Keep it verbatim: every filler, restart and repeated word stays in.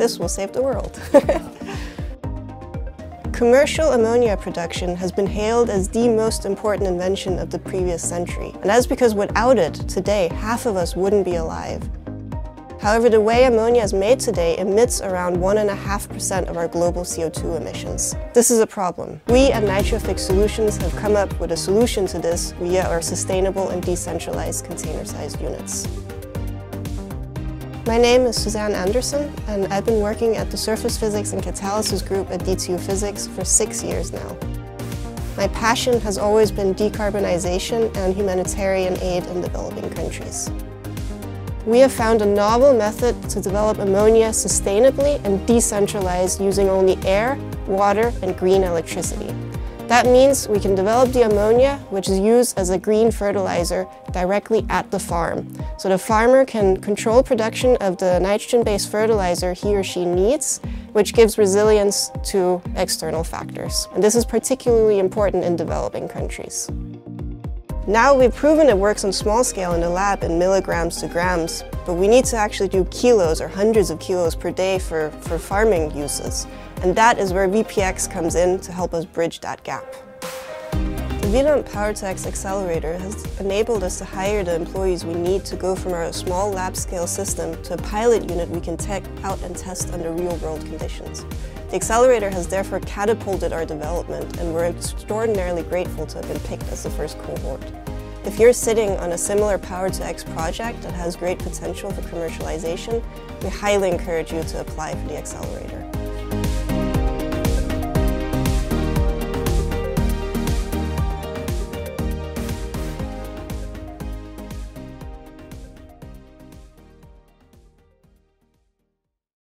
This will save the world. Commercial ammonia production has been hailed as the most important invention of the previous century, and that's because without it, today, half of us wouldn't be alive. However, the way ammonia is made today emits around one point five percent of our global C O two emissions. This is a problem. We at Nitrofix Solutions have come up with a solution to this via our sustainable and decentralized container-sized units. My name is Suzanne Andersen, and I've been working at the Surface Physics and Catalysis Group at D T U Physics for six years now. My passion has always been decarbonization and humanitarian aid in developing countries. We have found a novel method to develop ammonia sustainably and decentralized using only air, water, and green electricity. That means we can develop the ammonia, which is used as a green fertilizer, directly at the farm. So the farmer can control production of the nitrogen-based fertilizer he or she needs, which gives resilience to external factors. And this is particularly important in developing countries. Now we've proven it works on small scale in the lab in milligrams to grams, but we need to actually do kilos or hundreds of kilos per day for, for farming uses. And that is where V P X comes in to help us bridge that gap. The VILLUM P two X Accelerator has enabled us to hire the employees we need to go from our small lab-scale system to a pilot unit we can take out and test under real-world conditions. The Accelerator has therefore catapulted our development, and we're extraordinarily grateful to have been picked as the first cohort. If you're sitting on a similar Power to X project that has great potential for commercialization, we highly encourage you to apply for the Accelerator.